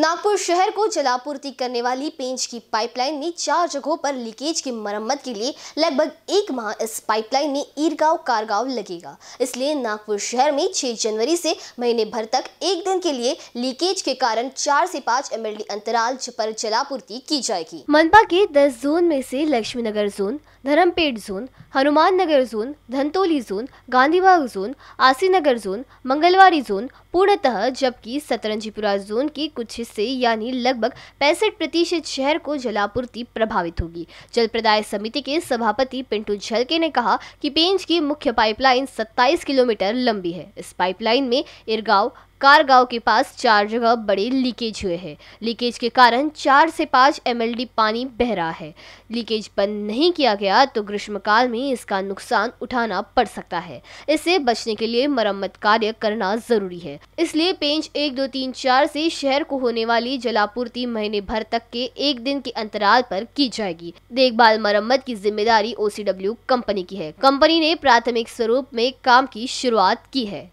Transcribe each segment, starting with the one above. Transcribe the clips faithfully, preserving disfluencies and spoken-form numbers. नागपुर शहर को जलापूर्ति करने वाली पेंच की पाइपलाइन में चार जगहों पर लीकेज की मरम्मत के लिए लगभग एक माह इस पाइपलाइन में ईरगाव कारगाव लगेगा। इसलिए नागपुर शहर में छह जनवरी से महीने भर तक एक दिन के लिए लीकेज के कारण चार से पाँच एमएलडी अंतराल पर जलापूर्ति की जाएगी। मनपा के दस जोन में से Laxmi Nagar zone, Dharampeth zone, Hanuman Nagar zone, Dhantoli zone, Gandhibagh zone, Asinagar zone, Mangalwari zone पूर्णतः, जबकि सतरंजीपुरा जोन के कुछ से यानी लगभग पैंसठ प्रतिशत शहर को जलापूर्ति प्रभावित होगी। जल प्रदाय समिति के सभापति पिंटू झलके ने कहा कि पेंच की मुख्य पाइपलाइन सत्ताईस किलोमीटर लंबी है। इस पाइपलाइन में ईरगाव कारगाव के पास चार जगह बड़े लीकेज हुए हैं। लीकेज के कारण चार से पाँच एमएलडी पानी बह रहा है। लीकेज बंद नहीं किया गया तो ग्रीष्मकाल में इसका नुकसान उठाना पड़ सकता है। इससे बचने के लिए मरम्मत कार्य करना जरूरी है। इसलिए पेंच एक दो तीन चार से शहर को होने वाली जलापूर्ति महीने भर तक के एक दिन के अंतराल पर की जाएगी। देखभाल मरम्मत की जिम्मेदारी ओसीडब्ल्यू कंपनी की है। कंपनी ने प्राथमिक स्वरूप में काम की शुरुआत की है।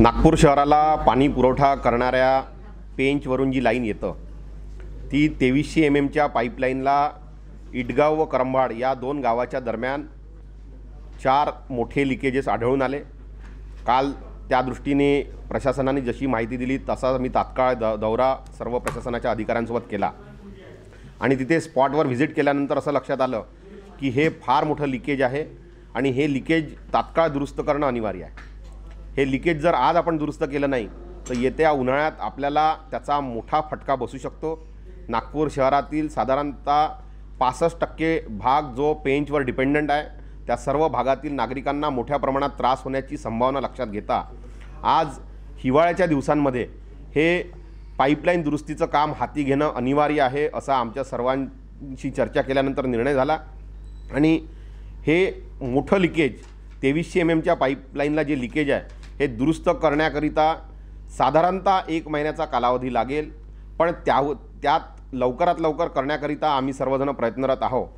नागपूर शहराला पाणी पुरवठा करणाऱ्या पेंचवरून जी लाईन येतं ती तेवीसशे एम एमच्या पाईपलाईनला इटगाव व करंबाड या दोन गावाच्या दरम्यान चार मोठे लिकेजेस आढळून आले। काल त्या दृष्टीने प्रशासनाने जशी माहिती दिली तसा मी तात्काळ द दौरा सर्व प्रशासनाच्या अधिकाऱ्यांसोबत केला आणि तिथे स्पॉटवर व्हिजिट केल्यानंतर असं लक्षात आलं की हे फार मोठं लिकेज आहे आणि हे लिकेज तात्काळ दुरुस्त करणं अनिवार्य आहे। हे लीकेज जर आज आपण दुरुस्त केलं नाही तर येत्या उन्हाळ्यात आपल्याला त्याचा मोठा फटका बसू शकतो। नागपूर शहरातील साधारणतः पासष्ट टक्के भाग जो पेंचवर डिपेंडंट आहे त्या सर्व भागातील नागरिकांना मोठ्या प्रमाणात त्रास होण्याची संभावना लक्षात घेता आज हिवाळ्याच्या दिवसांमध्ये हे पाईपलाईन दुरुस्तीचं काम हाती घेणं अनिवार्य आहे असा आमच्या सर्वांशी चर्चा केल्यानंतर निर्णय झाला आणि हे मोठं लीकेज तेवीसशे एम एमच्या पाईपलाईनला जे लीकेज आहे हे दुरुस्त करण्याकरिता साधारणतः एक महिन्याचा कालावधी लागेल, पण त्या त्यात लवकरात लवकर करण्याकरिता आम्ही सर्वजण प्रयत्नरत आहोत।